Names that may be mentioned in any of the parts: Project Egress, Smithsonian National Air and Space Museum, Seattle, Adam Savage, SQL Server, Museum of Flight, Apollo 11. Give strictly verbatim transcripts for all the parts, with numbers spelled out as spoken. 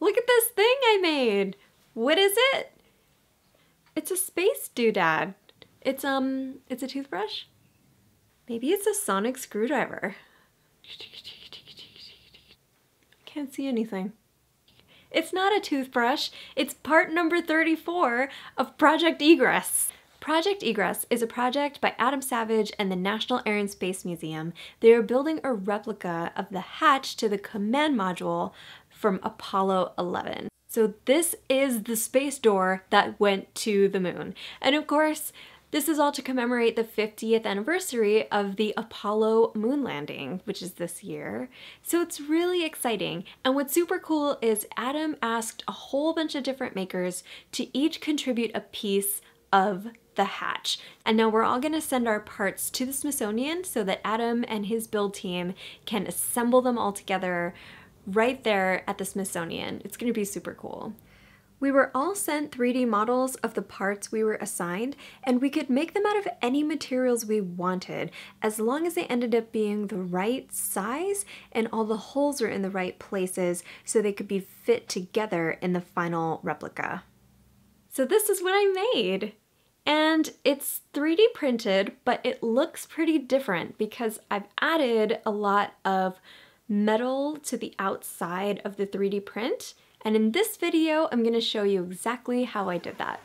Look at this thing I made. What is it? It's a space doodad. It's, um, it's a toothbrush? Maybe it's a sonic screwdriver. Can't see anything. It's not a toothbrush. It's part number thirty-four of Project Egress. Project Egress is a project by Adam Savage and the National Air and Space Museum. They are building a replica of the hatch to the command module from Apollo eleven. So this is the space door that went to the moon. And of course, this is all to commemorate the fiftieth anniversary of the Apollo moon landing, which is this year. So it's really exciting. And what's super cool is Adam asked a whole bunch of different makers to each contribute a piece of the hatch. And now we're all gonna send our parts to the Smithsonian so that Adam and his build team can assemble them all together right there at the Smithsonian. It's gonna be super cool. We were all sent three D models of the parts we were assigned, and we could make them out of any materials we wanted, as long as they ended up being the right size and all the holes were in the right places so they could be fit together in the final replica. So this is what I made! And it's three D printed, but it looks pretty different because I've added a lot of metal to the outside of the three D print. And in this video, I'm going to show you exactly how I did that.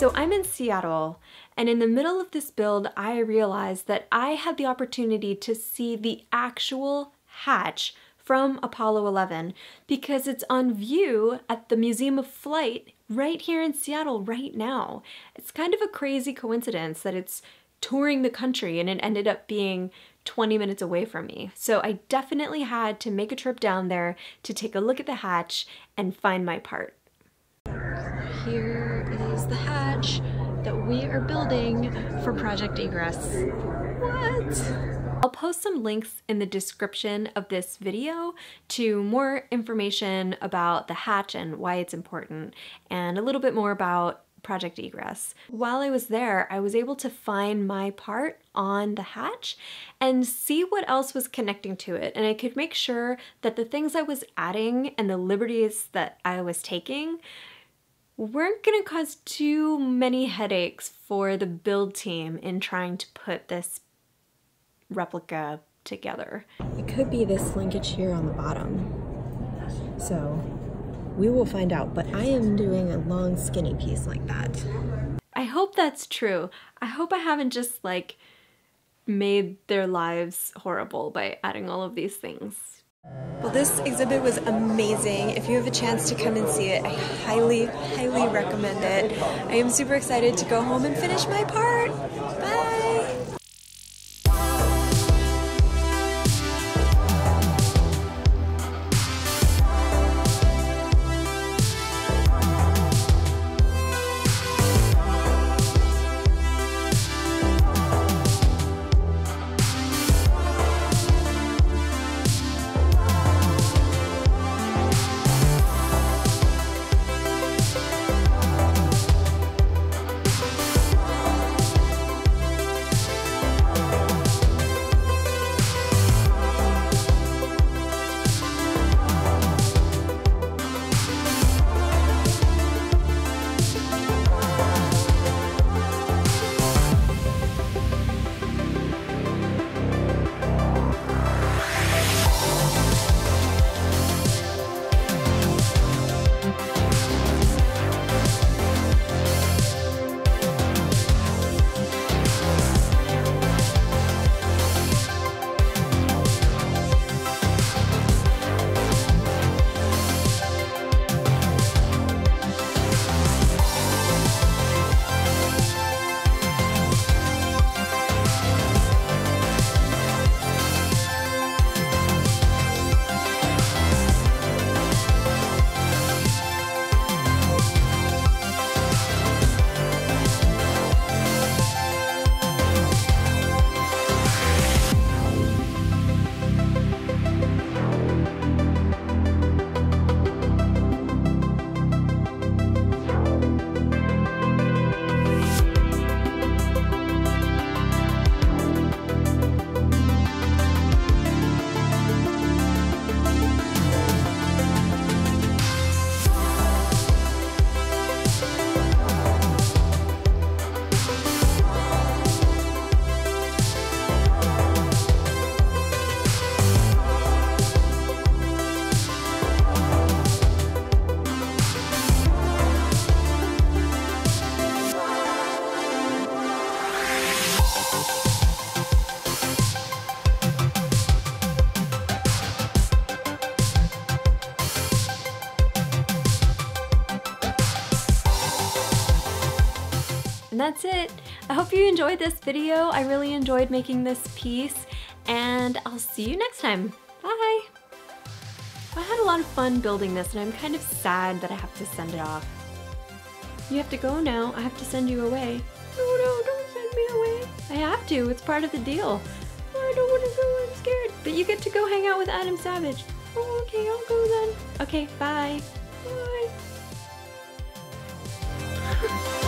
So I'm in Seattle, and in the middle of this build, I realized that I had the opportunity to see the actual hatch from Apollo eleven because it's on view at the Museum of Flight right here in Seattle right now. It's kind of a crazy coincidence that it's touring the country and it ended up being twenty minutes away from me. So I definitely had to make a trip down there to take a look at the hatch and find my part. Here is the hatch that we are building for Project Egress. What? I'll post some links in the description of this video to more information about the hatch and why it's important, and a little bit more about Project Egress. While I was there, I was able to find my part on the hatch and see what else was connecting to it, and I could make sure that the things I was adding and the liberties that I was taking weren't gonna cause too many headaches for the build team in trying to put this replica together. It could be this linkage here on the bottom, so we will find out, but I am doing a long skinny piece like that. I hope that's true. I hope I haven't just like made their lives horrible by adding all of these things. Well, this exhibit was amazing. If you have a chance to come and see it, I highly, highly recommend it. I am super excited to go home and finish my part. Bye! That's it. I hope you enjoyed this video. I really enjoyed making this piece, and I'll see you next time. Bye! I had a lot of fun building this, and I'm kind of sad that I have to send it off. You have to go now. I have to send you away. No, no, don't send me away. I have to. It's part of the deal. I don't want to go. I'm scared. But you get to go hang out with Adam Savage. Oh, okay, I'll go then. Okay, bye. Bye.